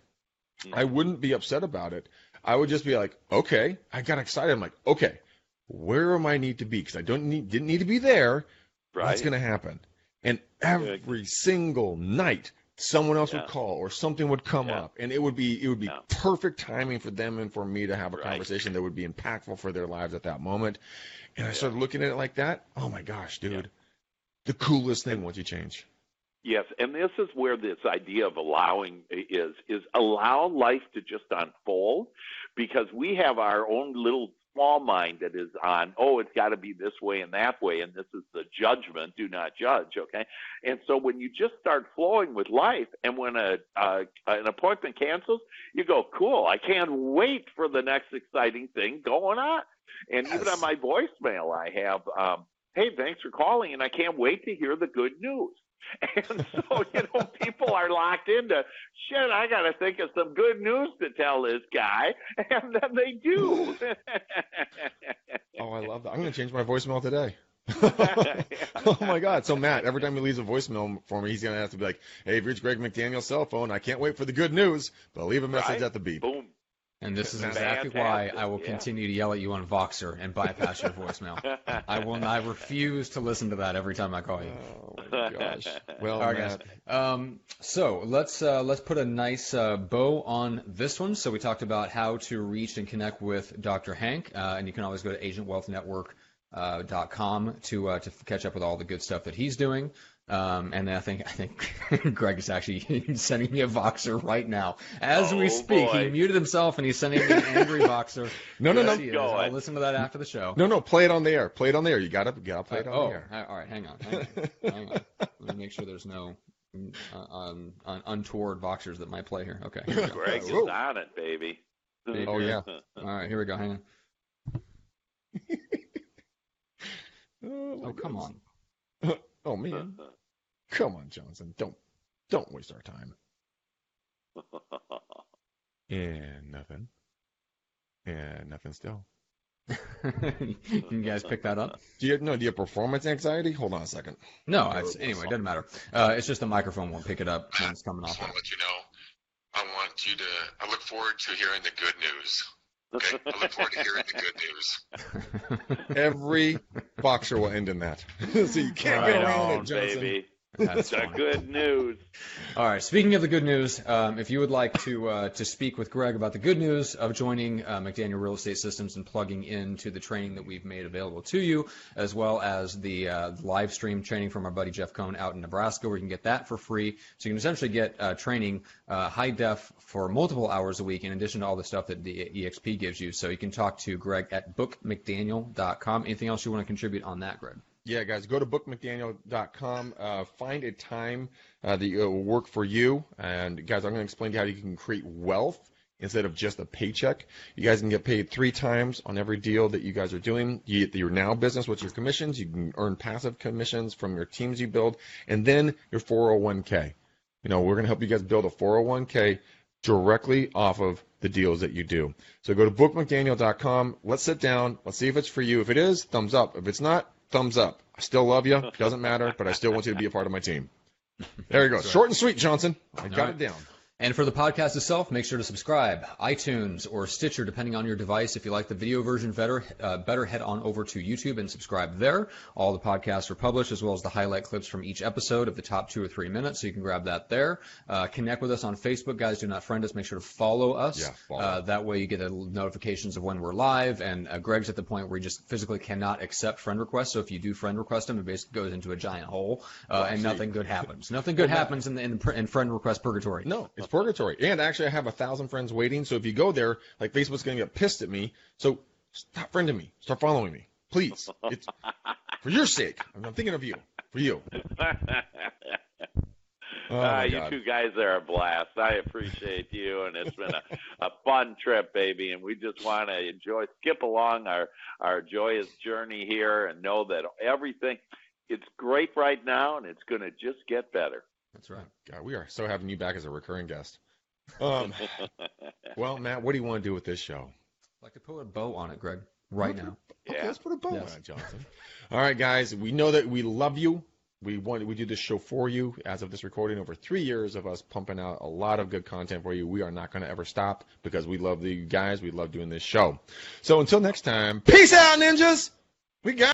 I wouldn't be upset about it. I would just be like, okay, I got excited. I'm like, okay, where am I need to be? Because I didn't need to be there. What's going to happen? And every single night, someone else would call, or something would come up, and it would be perfect timing for them and for me to have a conversation that would be impactful for their lives at that moment. And I started looking at it like that. Oh my gosh, dude, the coolest thing once you change. Yes, and this is where this idea of allowing is allow life to just unfold, because we have our own little small mind that is on, oh, it's got to be this way and that way, and this is the judgment, do not judge, okay? And so when you just start flowing with life, and when an appointment cancels, you go, cool, I can't wait for the next exciting thing going on. And yes, even on my voicemail, I have, hey, thanks for calling, and I can't wait to hear the good news. And so, you know, people are locked into, shit, I got to think of some good news to tell this guy. And then they do. Oh, I love that. I'm going to change my voicemail today. Oh, my God. So, Matt, every time he leaves a voicemail for me, he's going to have to be like, hey, you've reached Greg McDaniel's cell phone. I can't wait for the good news, but I'll leave a message at the beep. Boom. And this is exactly why I will continue to yell at you on Voxer and bypass your voicemail. I will not, I refuse to listen to that every time I call you. Oh my gosh! Well, all right, Matt, guys. So let's put a nice bow on this one. So we talked about how to reach and connect with Dr. Hank, and you can always go to agentwealthnetwork.com to catch up with all the good stuff that he's doing. And then I think Greg is actually sending me a Voxer right now as we speak. Boy. He muted himself and he's sending me an angry Voxer. No. I'll listen to that after the show. No, play it on the air. Play it on the air. You gotta play it on the air. All right, hang on. Let me make sure there's no untoward Voxers that might play here. Okay. Here Greg is on it, baby. Oh yeah. All right, here we go. Hang on. Oh come on. Oh man. Come on, Johnson. Don't waste our time. And nothing. And nothing still. You guys pick that up? Do you have performance anxiety? Hold on a second. No, anyway, it doesn't matter. It's just the microphone won't pick it up when it's coming off. I just want to let you know, I look forward to hearing the good news. Okay, I look forward to hearing the good news. Every Voxer will end in that. So you can't get around it, Johnson. Baby. That's the good news. All right, speaking of the good news, if you would like to speak with Greg about the good news of joining McDaniel Real Estate Systems and plugging into the training that we've made available to you, as well as the live stream training from our buddy Jeff Cohn out in Nebraska, where you can get that for free. So you can essentially get training high def for multiple hours a week, in addition to all the stuff that the EXP gives you. So you can talk to Greg at bookmcdaniel.com. Anything else you want to contribute on that, Greg? Yeah, guys, go to bookmcdaniel.com, find a time that will work for you. And, guys, I'm going to explain to you how you can create wealth instead of just a paycheck. You guys can get paid 3 times on every deal that you guys are doing. You get your now business, what's your commissions. You can earn passive commissions from your teams you build. And then your 401K. You know, we're going to help you guys build a 401K directly off of the deals that you do. So go to bookmcdaniel.com. Let's sit down. Let's see if it's for you. If it is, thumbs up. If it's not, thumbs up. I still love you. Doesn't matter, but I still want you to be a part of my team. There you go. Right. Short and sweet, Johnson. I got it down. And for the podcast itself, make sure to subscribe, iTunes or Stitcher, depending on your device. If you like the video version better, head on over to YouTube and subscribe there. All the podcasts are published, as well as the highlight clips from each episode of the top 2 or 3 minutes, so you can grab that there. Connect with us on Facebook. Guys, do not friend us. Make sure to follow us. Yeah, follow. That way you get notifications of when we're live, and Greg's at the point where he just physically cannot accept friend requests, so if you do friend request him, it basically goes into a giant hole, and nothing good happens. Nothing good happens in friend request purgatory. No, it's purgatory. And actually, I have 1,000 friends waiting. So if you go there, like, Facebook's going to get pissed at me. So stop friending me. Start following me, please. It's for your sake. I'm thinking of you. For you. You two guys are a blast. I appreciate you, and it's been a fun trip, baby. And we just want to skip along our joyous journey here, and know that everything, it's great right now, and it's going to just get better. That's right. God, we are so having you back as a recurring guest. Well, Matt, what do you want to do with this show? I'd like to put a bow on it, Greg, right now. Okay, let's put a bow on it, Johnson. All right, guys, we know that we love you. We do this show for you. As of this recording, over 3 years of us pumping out a lot of good content for you. We are not going to ever stop, because we love you guys. We love doing this show. So until next time, peace out, ninjas. We got